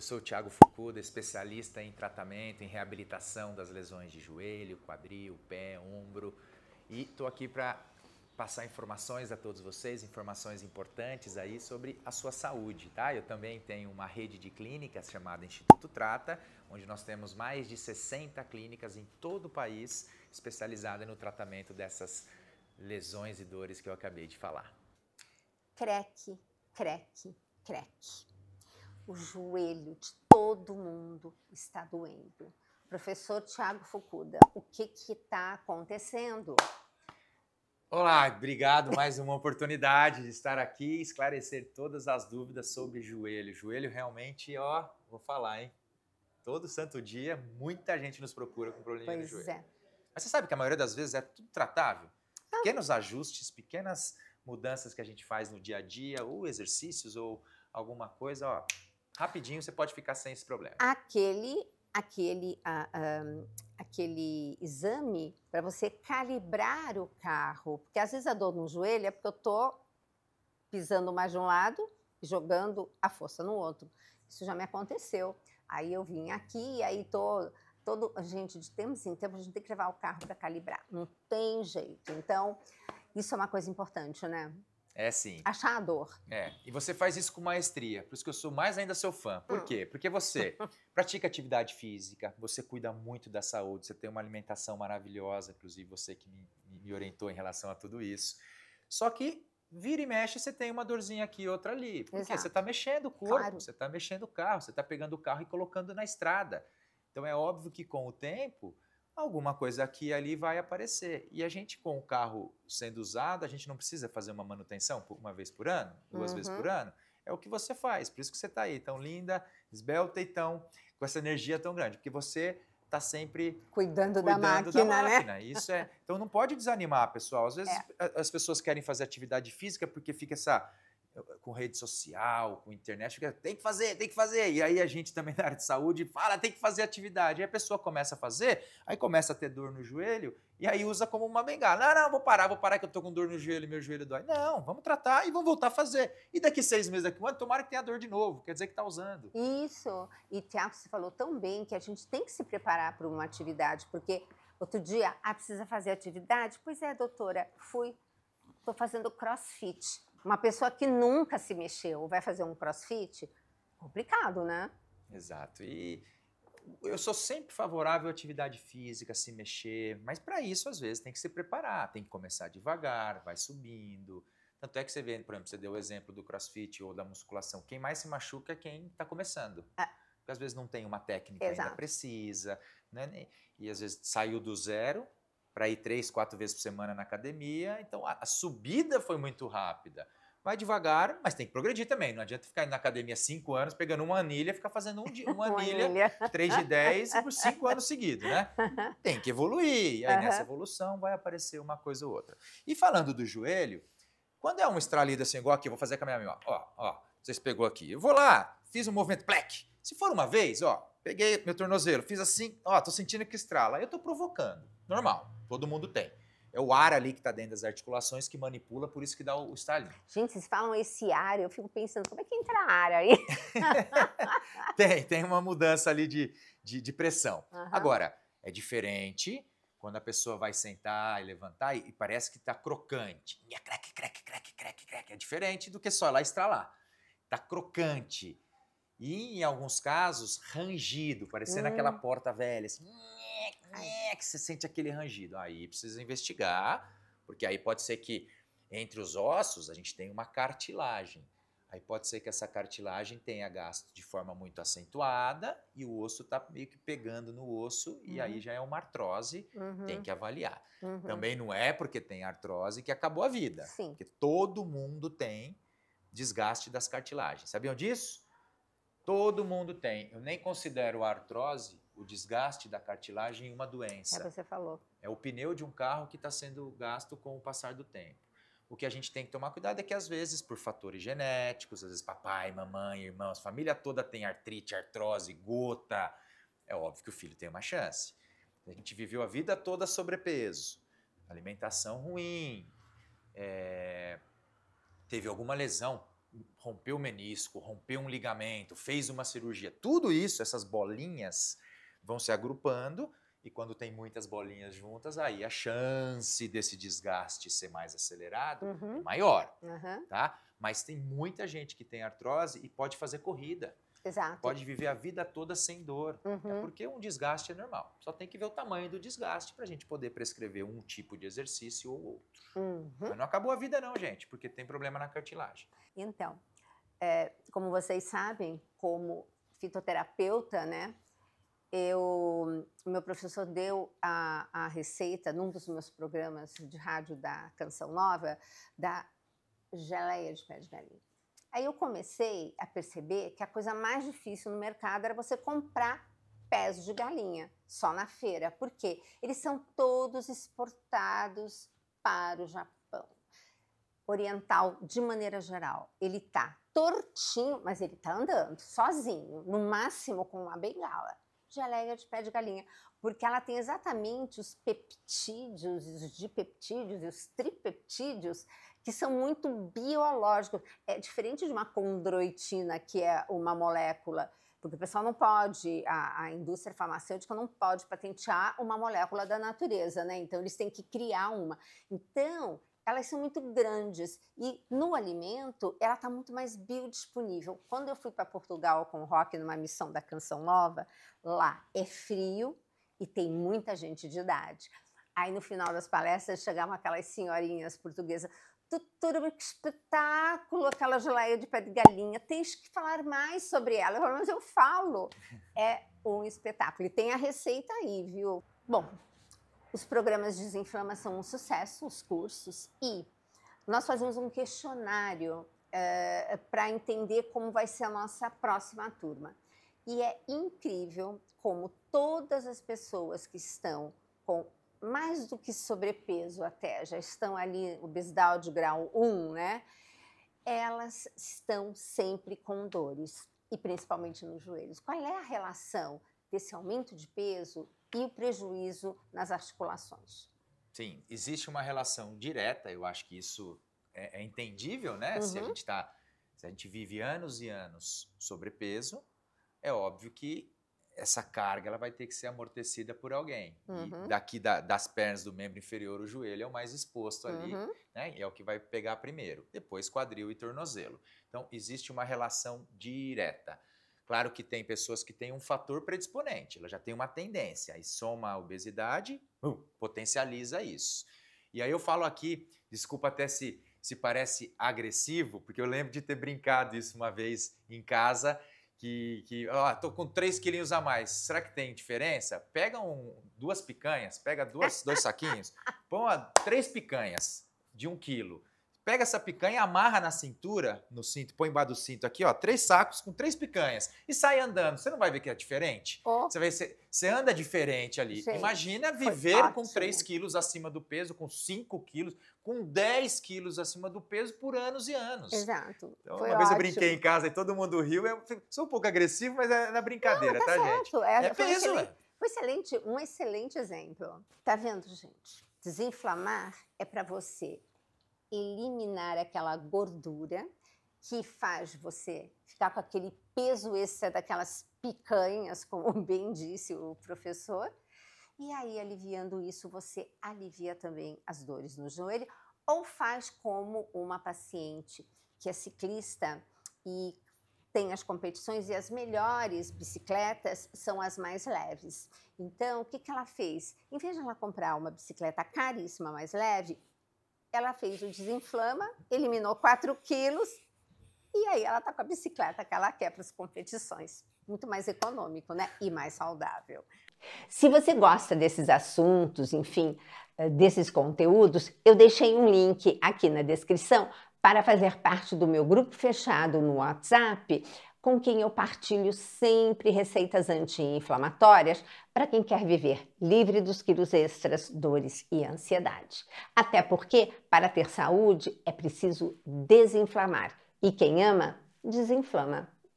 Eu sou o Thiago Fukuda, especialista em tratamento, em reabilitação das lesões de joelho, quadril, pé, ombro. E estou aqui para passar informações a todos vocês, informações importantes aí sobre a sua saúde, tá? Eu também tenho uma rede de clínicas chamada Instituto Trata, onde nós temos mais de 60 clínicas em todo o país especializada no tratamento dessas lesões e dores que eu acabei de falar. Creque, creque, creque. O joelho de todo mundo está doendo. Professor Thiago Fukuda, o que está acontecendo? Olá, obrigado, mais uma oportunidade de estar aqui e esclarecer todas as dúvidas sobre joelho. Joelho realmente, ó, vou falar, hein? Todo santo dia, muita gente nos procura com problema de joelho. Pois é. Mas você sabe que a maioria das vezes é tudo tratável? Pequenos ajustes, pequenas mudanças que a gente faz no dia a dia, ou exercícios, ou alguma coisa, ó, rapidinho você pode ficar sem esse problema. Aquele exame para você calibrar o carro, porque às vezes a dor no joelho é porque eu tô pisando mais de um lado e jogando a força no outro. Isso já me aconteceu. Aí eu vim aqui e aí gente, de tempos em tempos a gente tem que levar o carro para calibrar. Não tem jeito. Então, isso é uma coisa importante, né? É, sim. Achar a dor. É, e você faz isso com maestria, por isso que eu sou mais ainda seu fã. Por quê? Porque você pratica atividade física, você cuida muito da saúde, você tem uma alimentação maravilhosa, inclusive você que me orientou em relação a tudo isso. Só que vira e mexe, você tem uma dorzinha aqui e outra ali. Porque você está mexendo o corpo, claro. Você está mexendo o carro, você está pegando o carro e colocando na estrada. Então é óbvio que com o tempo, alguma coisa aqui e ali vai aparecer. E a gente, com o carro sendo usado, a gente não precisa fazer uma manutenção uma vez por ano, duas vezes por ano. É o que você faz, por isso que você está aí tão linda, esbelta e tão, com essa energia tão grande. Porque você está sempre cuidando da máquina, né? Isso é. Então não pode desanimar, pessoal. Às vezes as pessoas querem fazer atividade física porque fica essa... com rede social, com internet, tem que fazer, e aí a gente também na área de saúde fala, tem que fazer atividade, aí a pessoa começa a fazer, aí começa a ter dor no joelho, e aí usa como uma bengala, não, vou parar que eu tô com dor no joelho, meu joelho dói, não, vamos tratar e vamos voltar a fazer, e daqui 6 meses, daqui um ano, tomara que tenha dor de novo, quer dizer que tá usando. Isso, e Thiago, você falou tão bem que a gente tem que se preparar para uma atividade, porque outro dia, precisa fazer atividade? Pois é, doutora, tô fazendo crossfit. Uma pessoa que nunca se mexeu vai fazer um crossfit? Complicado, né? Exato. E eu sou sempre favorável à atividade física, a se mexer, mas para isso, às vezes, tem que se preparar, tem que começar devagar, vai subindo. Tanto é que você vê, por exemplo, você deu o exemplo do crossfit ou da musculação. Quem mais se machuca é quem está começando. Porque às vezes não tem uma técnica ainda precisa, né? E às vezes saiu do zero para ir 3, 4 vezes por semana na academia, então a subida foi muito rápida. Vai devagar, mas tem que progredir também, não adianta ficar indo na academia 5 anos, pegando uma anilha, ficar fazendo uma anilha, 3 de 10 por 5 anos seguidos, né? Tem que evoluir, e aí nessa evolução vai aparecer uma coisa ou outra. E falando do joelho, quando é um estralido assim, igual aqui, eu vou fazer a caminhada, ó, vocês pegou aqui, eu vou lá, fiz um movimento, plec, se for uma vez, ó, peguei meu tornozelo, fiz assim, ó, tô sentindo que estrala, aí eu tô provocando, normal. Todo mundo tem. É o ar ali que está dentro das articulações que manipula, por isso que dá o estalinho. Gente, vocês falam esse ar, eu fico pensando, como é que entra ar aí? tem uma mudança ali de pressão. Agora, é diferente quando a pessoa vai sentar e levantar e parece que está crocante. É diferente do que só ir lá estralar. Está crocante. E, em alguns casos, rangido, parecendo aquela porta velha, assim, que você sente aquele rangido. Aí precisa investigar, porque aí pode ser que entre os ossos a gente tem uma cartilagem. Aí pode ser que essa cartilagem tenha gasto de forma muito acentuada e o osso está meio que pegando no osso e aí já é uma artrose, tem que avaliar. Também não é porque tem artrose que acabou a vida, porque todo mundo tem desgaste das cartilagens. Sabiam disso? Todo mundo tem. Eu nem considero a artrose, o desgaste da cartilagem, uma doença. Você falou. É o pneu de um carro que está sendo gasto com o passar do tempo. O que a gente tem que tomar cuidado é que, às vezes, por fatores genéticos, às vezes papai, mamãe, irmãos, família toda tem artrite, artrose, gota. É óbvio que o filho tem uma chance. A gente viveu a vida toda sobrepeso, alimentação ruim, teve alguma lesão rompeu o menisco, rompeu um ligamento, fez uma cirurgia. Tudo isso, essas bolinhas vão se agrupando e quando tem muitas bolinhas juntas, aí a chance desse desgaste ser mais acelerado é maior, tá? Mas tem muita gente que tem artrose e pode fazer corrida. Exato. Pode viver a vida toda sem dor, é porque um desgaste é normal. Só tem que ver o tamanho do desgaste para a gente poder prescrever um tipo de exercício ou outro. Mas não acabou a vida não, gente, porque tem problema na cartilagem. Então, como vocês sabem, como fitoterapeuta, né, meu professor deu a receita, num dos meus programas de rádio da Canção Nova, da geleia de pé de galinha. Aí eu comecei a perceber que a coisa mais difícil no mercado era você comprar pés de galinha, só na feira. Por quê? Eles são todos exportados para o Japão. Oriental, de maneira geral, ele tá tortinho, mas ele tá andando sozinho, no máximo com uma bengala. Geleia de pé de galinha, porque ela tem exatamente os peptídeos, os dipeptídeos e os tripeptídeos que são muito biológicos. É diferente de uma condroitina, que é uma molécula, porque o pessoal não pode, a indústria farmacêutica não pode patentear uma molécula da natureza, né? Então, eles têm que criar uma. Então, elas são muito grandes e no alimento ela está muito mais biodisponível. Quando eu fui para Portugal com o Rock numa missão da Canção Nova, lá é frio e tem muita gente de idade. Aí no final das palestras chegavam aquelas senhorinhas portuguesas, doutora, que espetáculo, aquela geleia de pé de galinha, tens que falar mais sobre ela. Eu falo, mas eu falo, é um espetáculo e tem a receita aí, viu? Bom, os programas de desinflamação são um sucesso, os cursos, e nós fazemos um questionário para entender como vai ser a nossa próxima turma. E é incrível como todas as pessoas que estão com mais do que sobrepeso até, já estão ali, obesidade de grau 1, né? Elas estão sempre com dores, e principalmente nos joelhos. Qual é a relação desse aumento de peso e o prejuízo nas articulações? Sim, existe uma relação direta, eu acho que isso é entendível, né? Se a gente vive anos e anos sobrepeso, é óbvio que essa carga ela vai ter que ser amortecida por alguém. E daqui das pernas do membro inferior, o joelho é o mais exposto ali, né? E é o que vai pegar primeiro, depois quadril e tornozelo. Então, existe uma relação direta. Claro que tem pessoas que têm um fator predisponente, ela já tem uma tendência, aí soma a obesidade, potencializa isso. E aí eu falo aqui, desculpa até se parece agressivo, porque eu lembro de ter brincado isso uma vez em casa, que tô com 3 quilinhos a mais, será que tem diferença? Pega duas picanhas, pega dois saquinhos, põe 3 picanhas de 1 quilo. Pega essa picanha, amarra na cintura, no cinto, põe embaixo do cinto aqui, ó, 3 sacos com 3 picanhas e sai andando. Você não vai ver que é diferente? Oh. Você vai ver, você anda diferente ali. Gente, imagina viver com 3 quilos acima do peso, com 5 quilos, com 10 quilos acima do peso por anos e anos. Exato. Então, uma vez eu brinquei em casa e todo mundo riu. Eu sou um pouco agressivo, mas é na brincadeira, não, tá gente? É peso, né? Foi excelente, um excelente exemplo. Tá vendo, gente? Desinflamar é para você eliminar aquela gordura que faz você ficar com aquele peso extra daquelas picanhas, como bem disse o professor. E aí, aliviando isso, você alivia também as dores no joelho, ou faz como uma paciente que é ciclista e tem as competições e as melhores bicicletas são as mais leves. Então, o que que ela fez? Em vez de ela comprar uma bicicleta caríssima, mais leve, ela fez o desinflama, eliminou 4 quilos e aí ela tá com a bicicleta que ela quer para as competições. Muito mais econômico, né? E mais saudável. Se você gosta desses assuntos, enfim, desses conteúdos, eu deixei um link aqui na descrição para fazer parte do meu grupo fechado no WhatsApp, com quem eu partilho sempre receitas anti-inflamatórias para quem quer viver livre dos quilos extras, dores e ansiedade. Até porque, para ter saúde, é preciso desinflamar. E quem ama, desinflama.